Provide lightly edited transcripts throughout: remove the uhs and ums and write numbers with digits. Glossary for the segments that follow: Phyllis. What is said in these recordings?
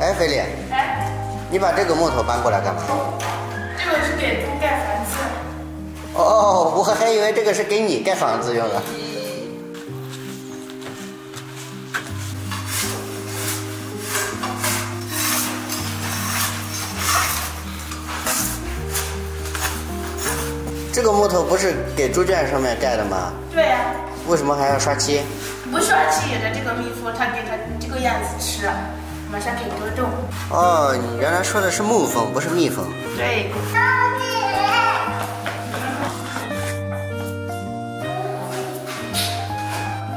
哎，菲力，哎，你把这个木头搬过来干嘛？这个是给猪盖房子。哦，我还以为这个是给你盖房子用的。这个木头不是给猪圈上面盖的吗？对呀。为什么还要刷漆？不刷漆也得这个蜜蜂，它给它这个样子吃啊。 马上给你个洞哦！你原来说的是木蜂，不是蜜蜂。对。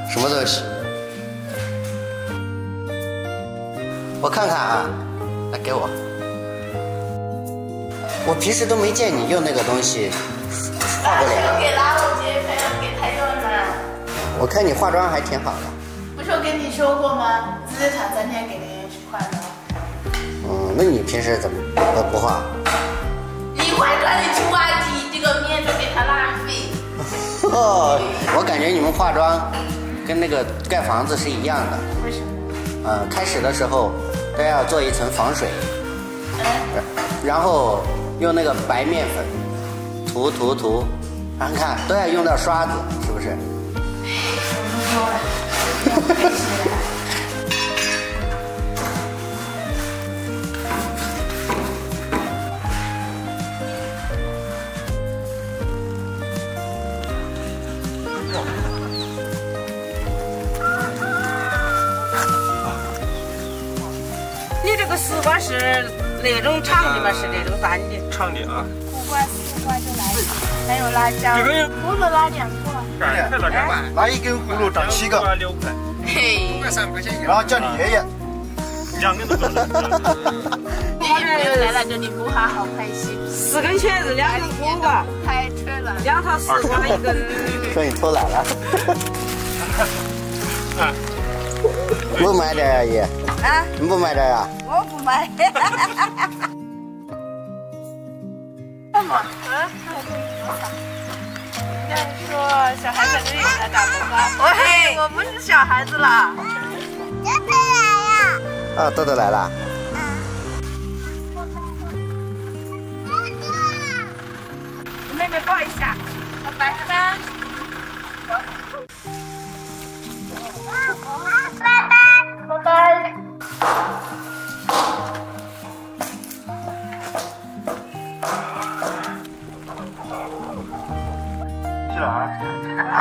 什么东西？我看看啊，来给我。我平时都没见你用那个东西画过脸。给拉我姐，还要给她用呢。我看你化妆还挺好的。不是我跟你说过吗？资生堂三天给你。 嗯，那你平时怎么不画？你化妆你去挖机，这个面都给它浪费。哦，我感觉你们化妆跟那个盖房子是一样的。为什么？嗯，开始的时候都要做一层防水，然后用那个白面粉涂，然后看都要用到刷子，是不是？丝瓜是哪种长的嘛？是哪种短的？长的啊。苦瓜、丝瓜就来了，还有辣椒。这个葫芦拿2个。快了，赶快！拿1根葫芦长7个。6块。嘿。5块3块钱。然后叫你爷爷。2根都不能。爷爷来了，叫你母好好开心。4根茄子，2根苦瓜。太扯了。2套丝瓜一根。说你偷懒了。不买点呀，爷。 啊！你不买这呀？我不买。干嘛？人家说小孩在这里才长不高。喂，我不是小孩子了。豆豆来了。啊，豆豆来了。我妹妹抱一下，拜拜。拜拜，拜拜。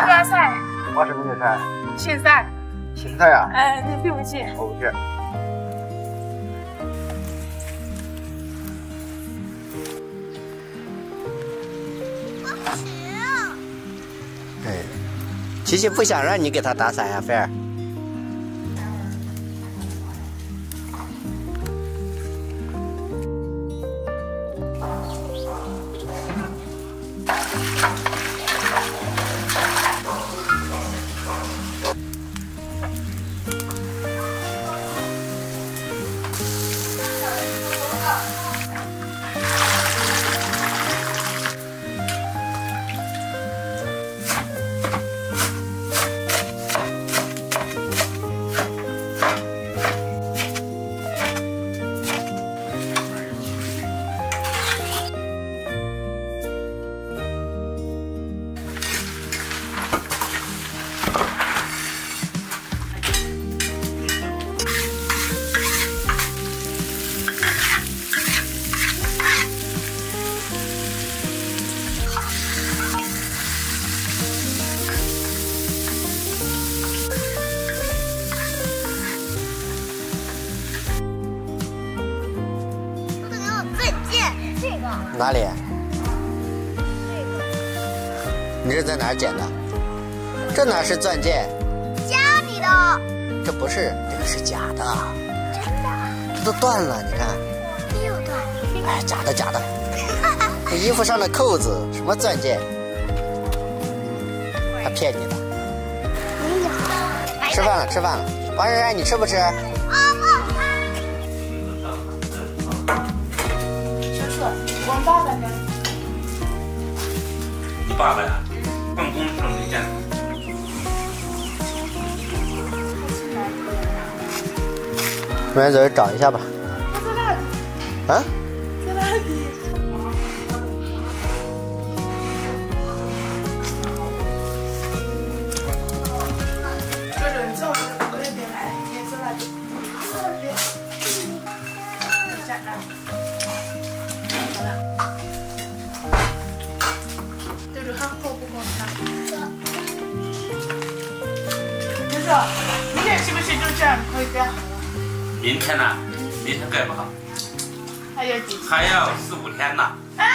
瓜菜，花什么野菜？芹菜。芹菜啊？哎，你去不去？我不去。不吃。哎，琪琪不想让你给他打伞呀，菲儿。 哪里？你是在哪儿捡的？这哪是钻戒？家里的。这不是，这个是假的。真的。这都断了，你看。没有断。哎，假的。这衣服上的扣子，什么钻戒？他骗你的。没有。吃饭了。王冉冉，你吃不吃？ 我爸爸呢？你爸爸呀，办公上没见。我们走去找一下吧。啊？在哪里？这人叫我到那边来，你在哪里？在那边。在哪里？好了。对着汉口不光看。就是，明天是不是就这样可以的？明天呢？明天改不好。 还要4、5天呢，啊，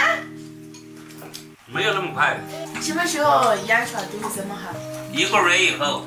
没有那么快。什么时候养小猪这么好？1个月以后。